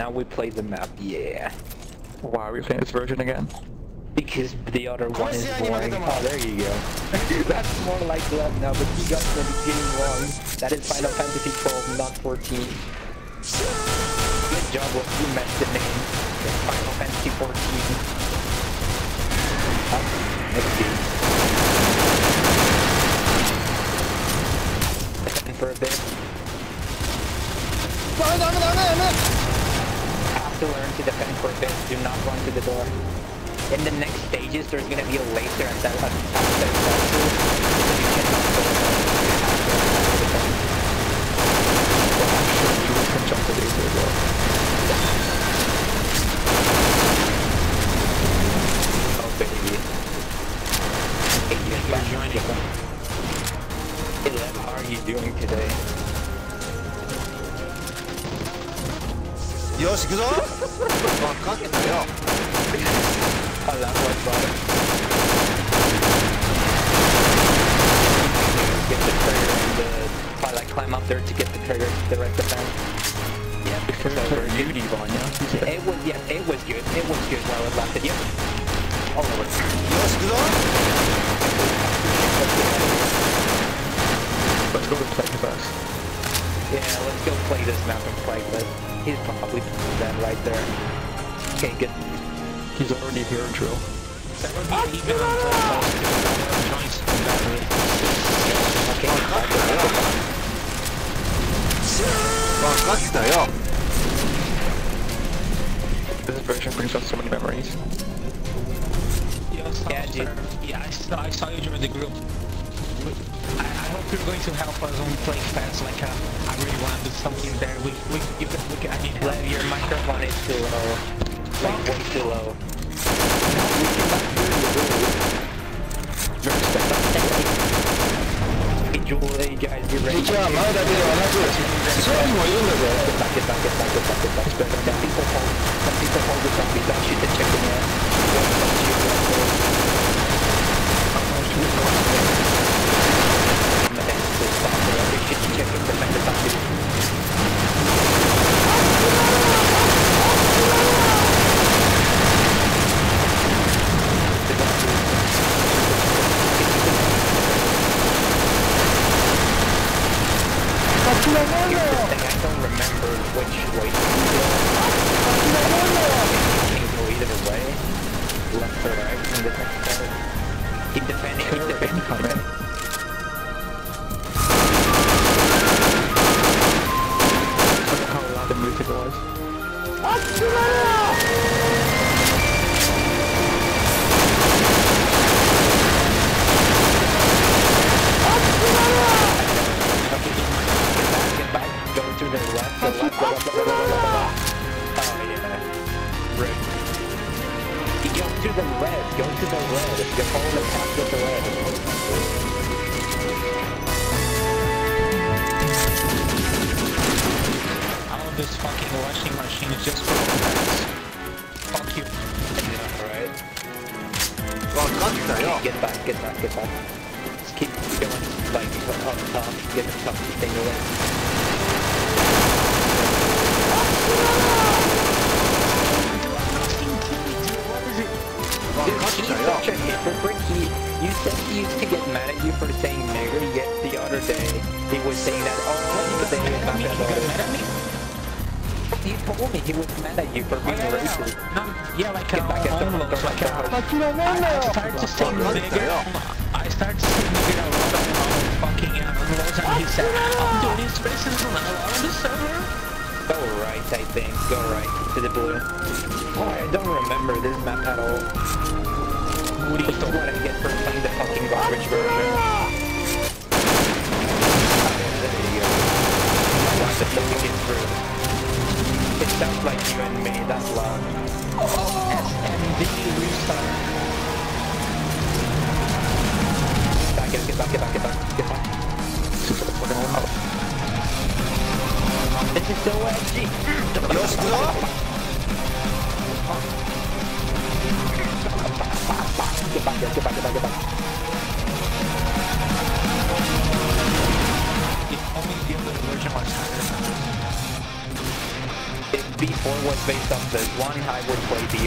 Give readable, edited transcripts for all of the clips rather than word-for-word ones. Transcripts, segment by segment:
Now we play the map, yeah. Why are we playing this version again? Because the other one is boring. Oh, there you go. That's more like love now, but you got the beginning wrong. That is Final Fantasy 12, not 14. Good job, well, you messed the name. It's Final Fantasy 14. Next game. Second for a bit. Have to learn to defend for a bit. Do not run to the door. In the next stages, there's gonna be a laser at that level. Actually, you can jump the laser as well. Oh baby. Hey, how are you doing today? Yoshi, go! Oh, cock it now. I love my brother. Get the trigger and probably like climb up there to get the trigger to direct the fan. Yep, it's over. Beauty, Vanya. It was good. It was good while it lasted. Yep. All over. Yours good. Let's go to play first. Yeah, let's go play this map and play with. He's probably dead right there. Can't get. He's already here, Drill. This version brings up so many memories. Yeah, dude. Yeah, I saw you during the group. I hope you're going to help us on play fast. Like, I really wanted something there. I mean, your microphone is too low. Like, way too low. V4 was based off this one, I would play V4.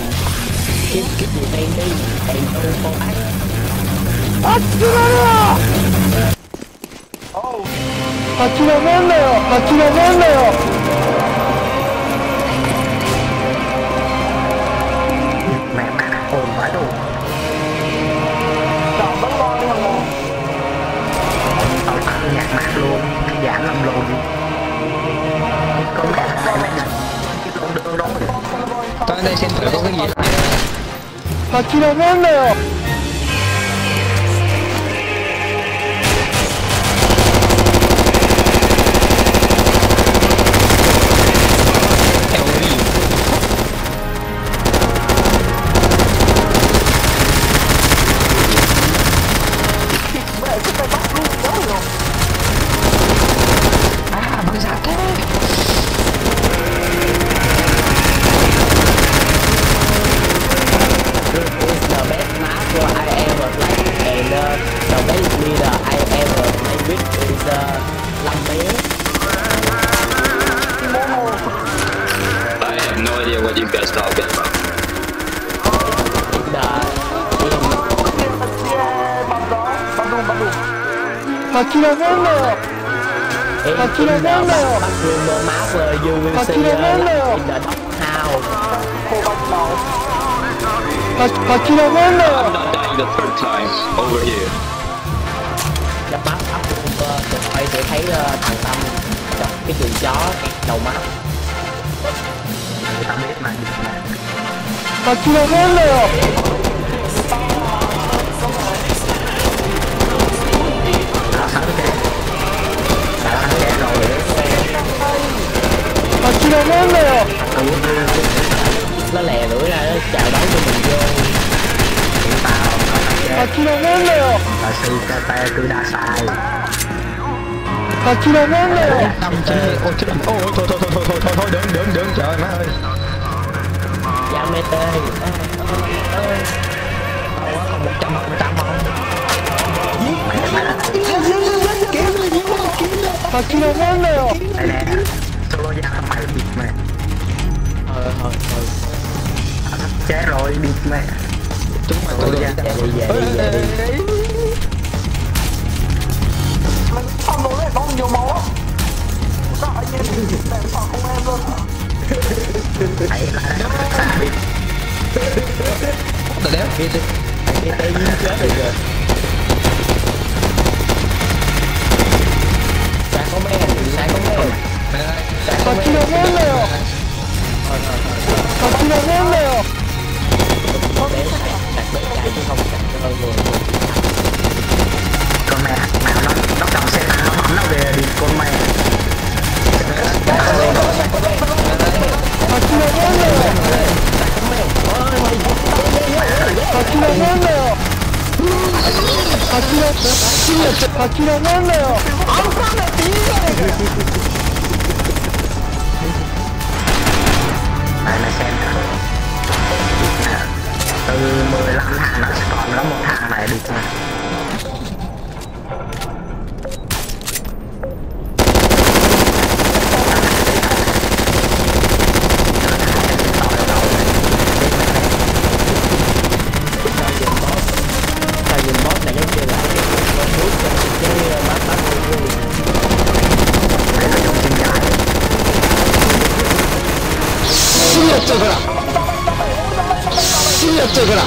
Cái gì đây đi, em ơi con ác. 8 lần rồi. 諦めんなよ。 mẹ mẹ ồn quá đủ. Tao vẫn lo đi thằng mồm. Tao ăn nhạc mạc luôn, giảm lầm lộn. Con đã đây mày nè. Tao đây xem thử có cái gì lại. 諦めんなよ。 Nó lè lưỡi ra nó chào đón cho mình vô. Tao ta cứ đã sai. Thôi đừng trời má ơi. Dạ mê tê. Thôi. Chết rồi đi mẹ. Chúng mày tôi ra về. Mình không đối với con nhiều máu á. Sao anh em đèn phòng không em luôn. Hãy lại đó. Tao đéo kia đi. Anh em chết rồi kìa. Sai không em. 諦めんなよ。 Con mẹ nào nó cầm xe tao bắn nó về đi con mẹ.諦めんなよ。 Nó xem thử. Từ 15 thằng nó sẽ còn có 1 thằng này được nè. っちゃうからすぐやっちゃうから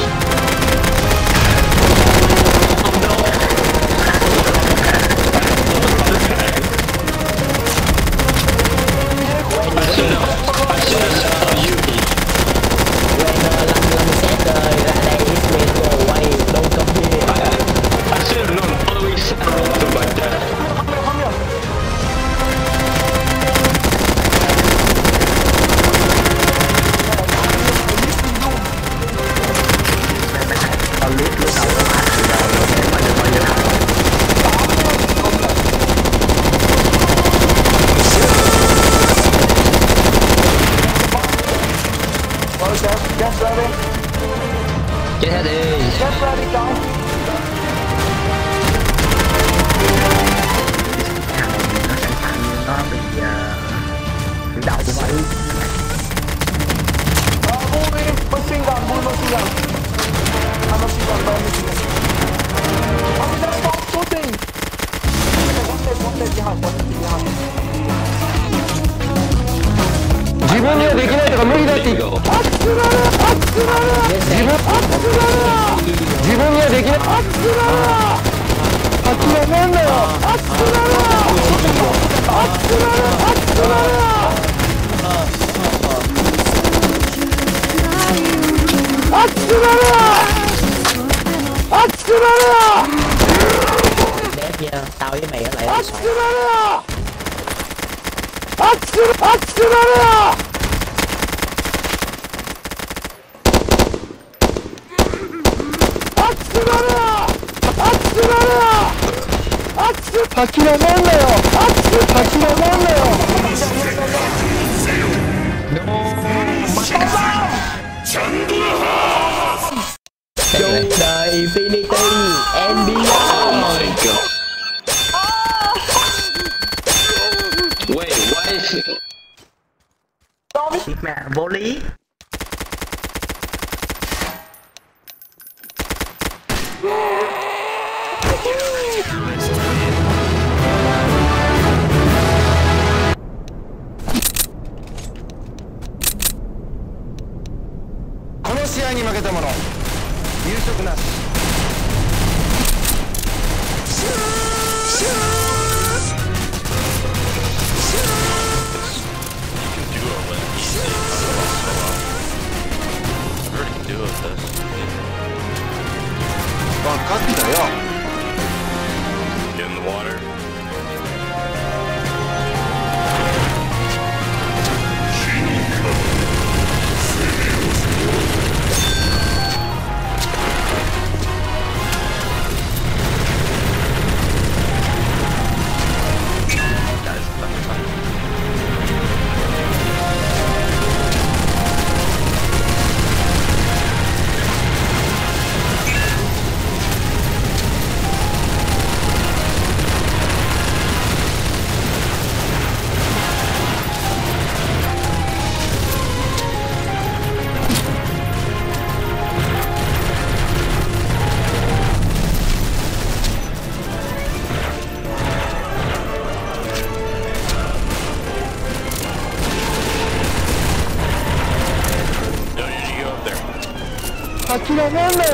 諦めんなよ。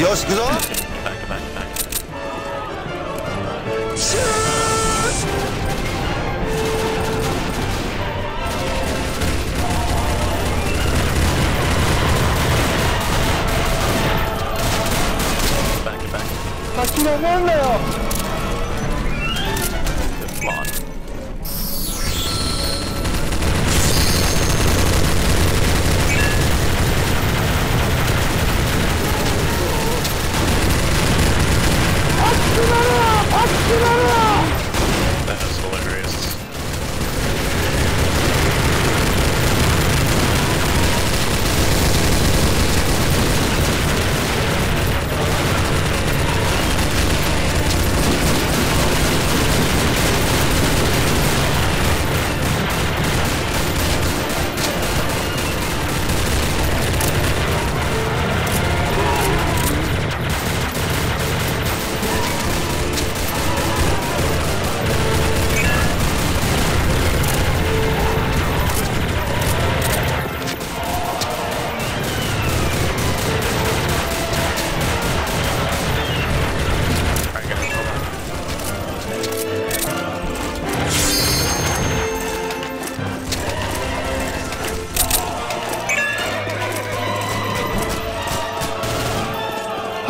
よし行くぞ。諦めんなよ。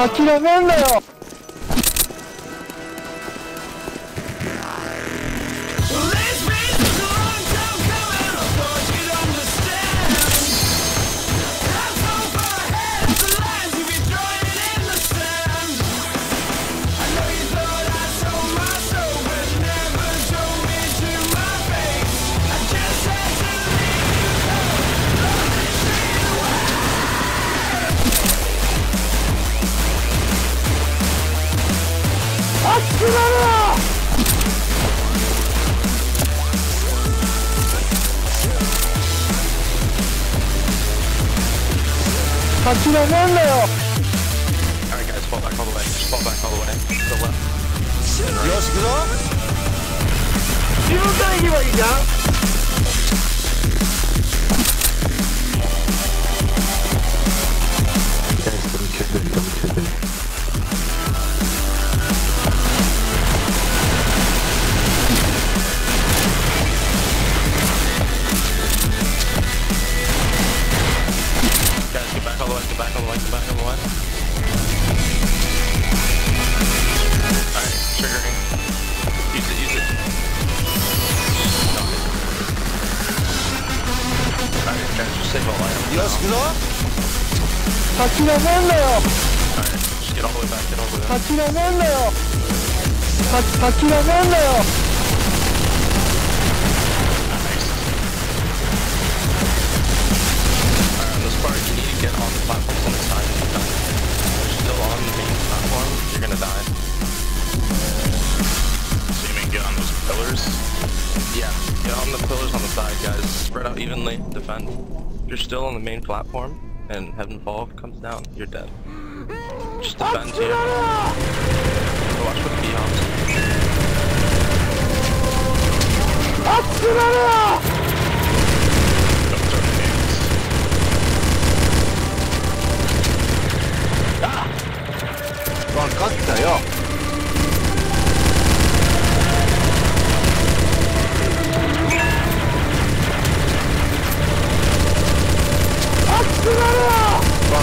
諦めんなよ。諦めんなよ。Alright guys, fall back all the way. Fall back all the way. To the left. よし、行くぞ。自分から行けばいいじゃん。Guys, don't kill them. Don't kill them. 諦めんなよ。諦めんなよ。諦めんなよ。You're still on the main platform, and Heaven Fall comes down, you're dead. Just defend here. Watch for the beyond. Don't turn the games. Ah! Wrong cut, yo! 分かっ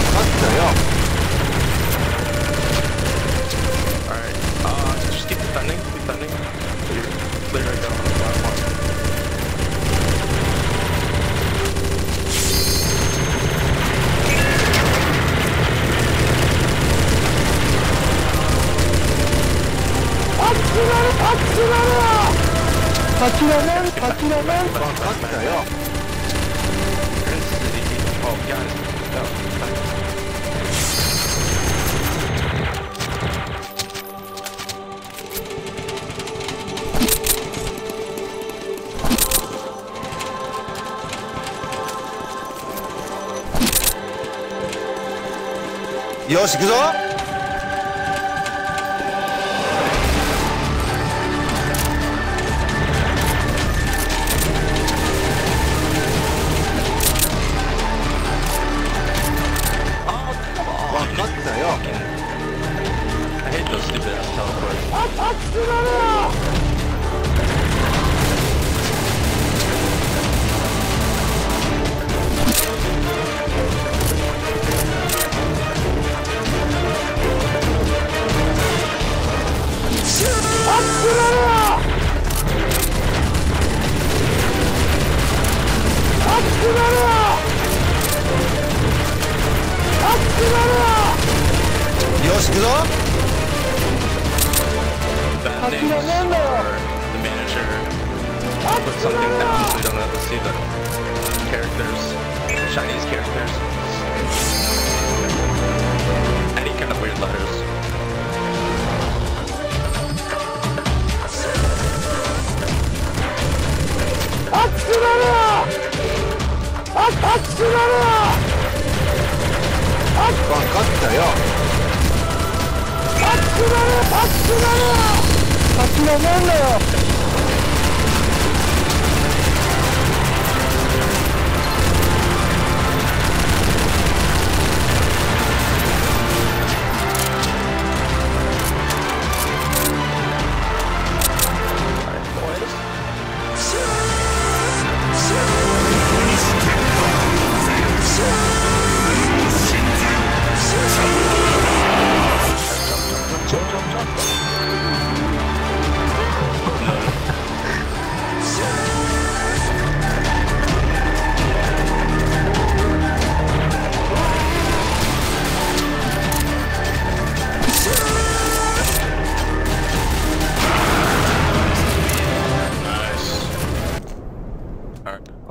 たよ。Alright, just keep defending, You're clear right down on the platform. Oh, guys, no, Yoshi, go!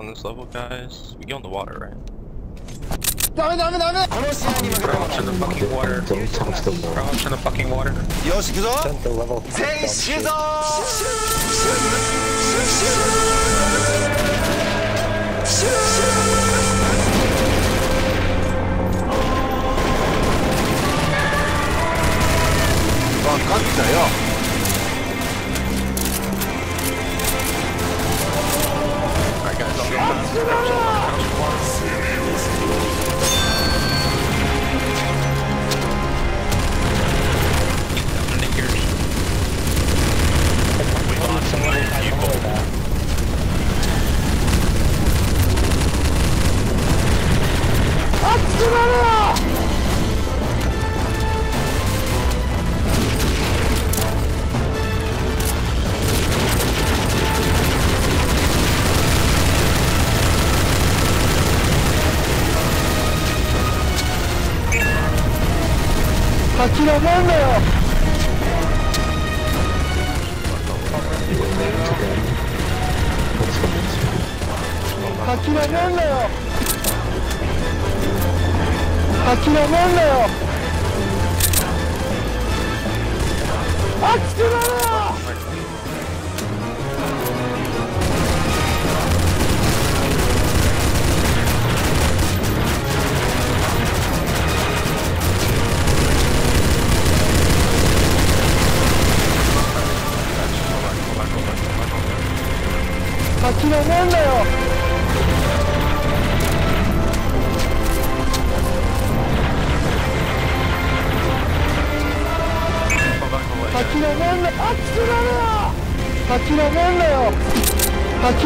on this level, guys? We go in the water, right? No! Crouch in the fucking water. Crouch in the fucking water. Send the level.わかったよ。 諦めんなよ。諦めんなよ。諦めんなよ。諦めろ。 諦めんなよ。諦めんなよ。諦めんなよ。諦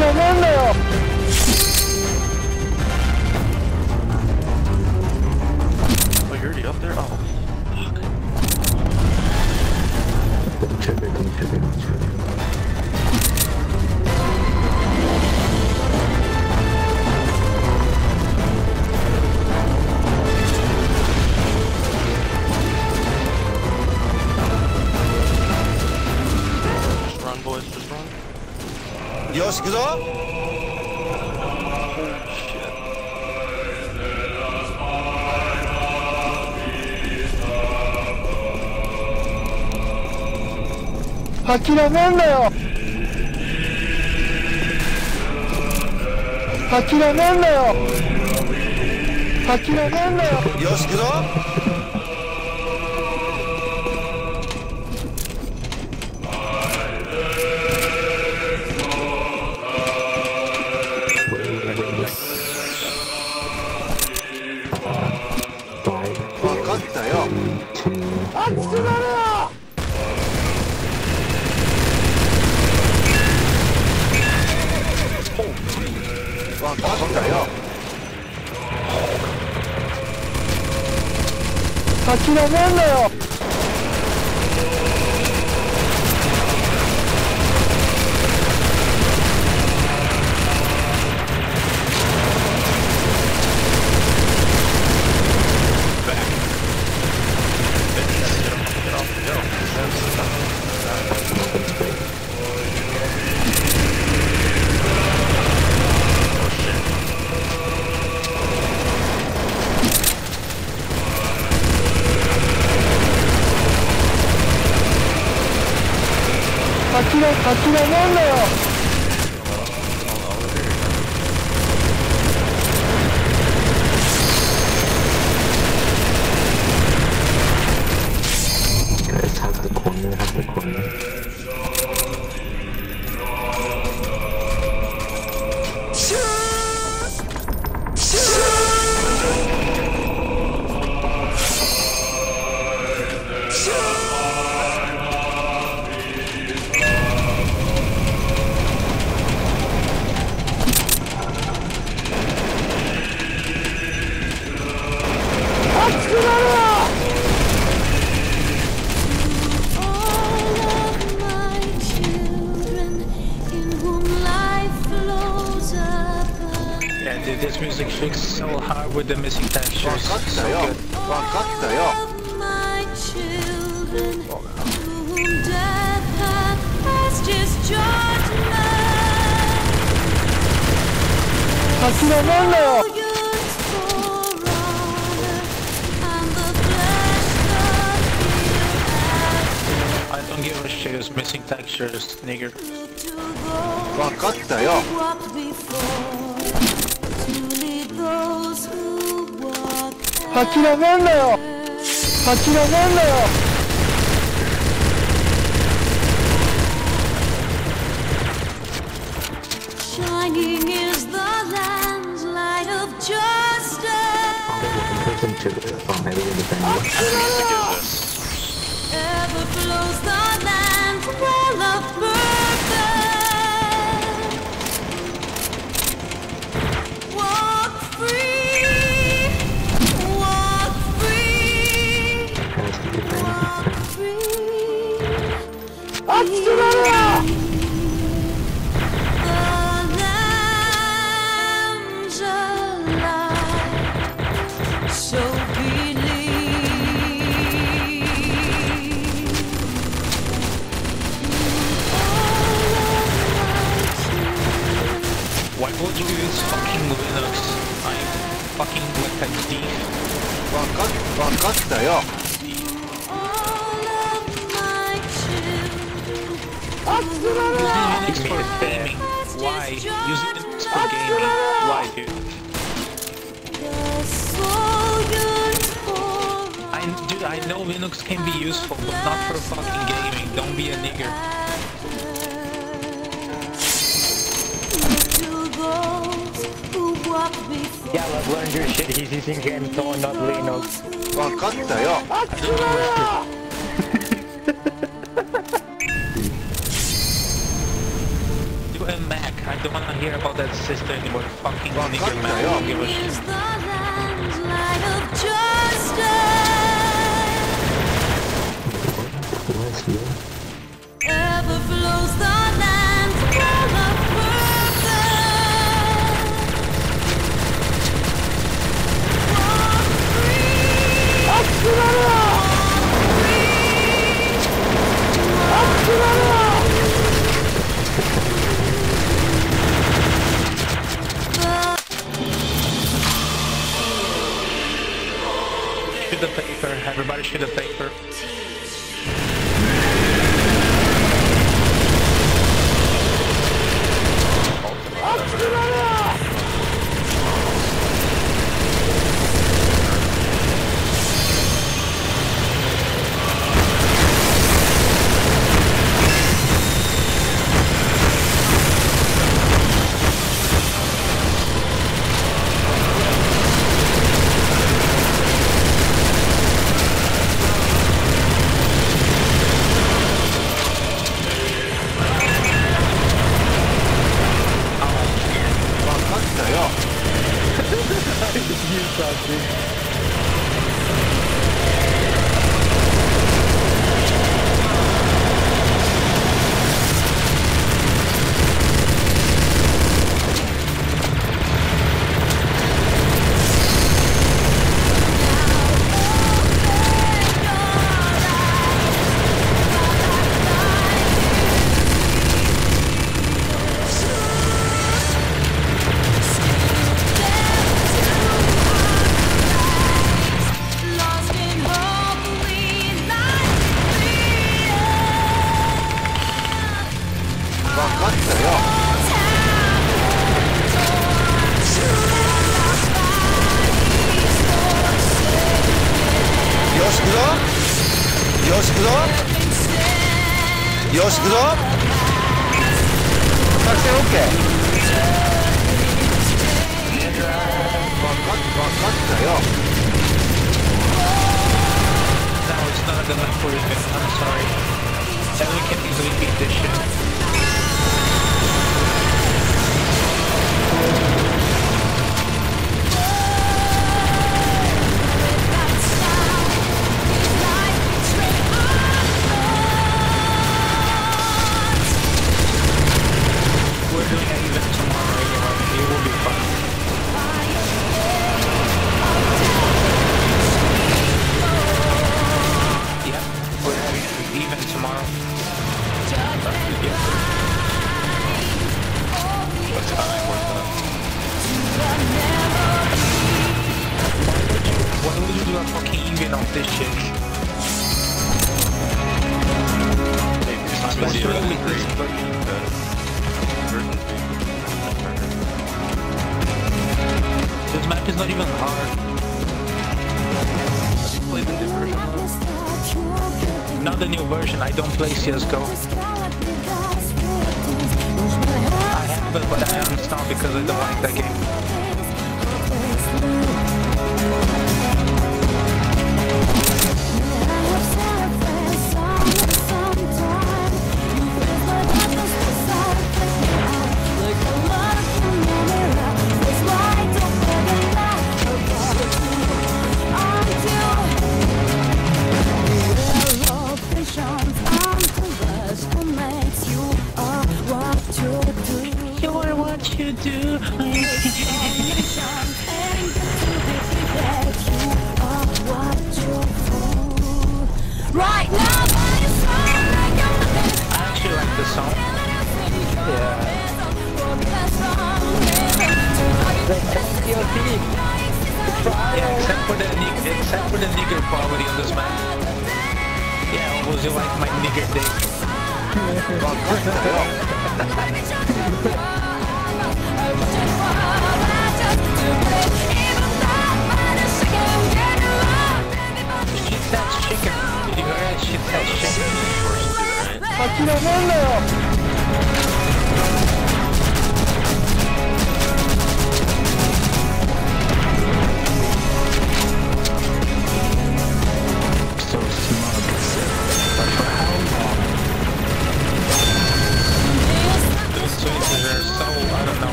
めんなよ。Oh, you're already up there? Oh, fuck. Yoshi, go! Yoshi, go! The missing textures. So good. 諦めろ。Missing textures, nigger. 分かったよ。諦めんなよ。諦めんなよ。Shining is the landslide of justice. Ever flows the land full of purpose. Walk free, walk free, walk free. Atsumaru! Why would you use fucking Linux? I'm fucking Black Hat Steve. Wakatta yo! Using it for gaming. Why? Using it for gaming. Why, dude? Dude, I know Linux can be useful, but not for fucking gaming. Don't be a nigger. Yeah, I've learned your shit. He's using GameTone, not Linux. Wakatta yo! Do a Mac. I don't wanna hear about that sister anymore. Fucking nigger Mac. I don't give a shit. Ever flows the land. Shoot the paper, everybody shoot the paper. Even tomorrow. will you do a fucking even of this shit? Let's do it with this version. This map is not even hard. Have you played the new version? Not the new version, I don't play CSGO. But I uninstalled because I don't like that game.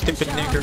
Stupid nigger.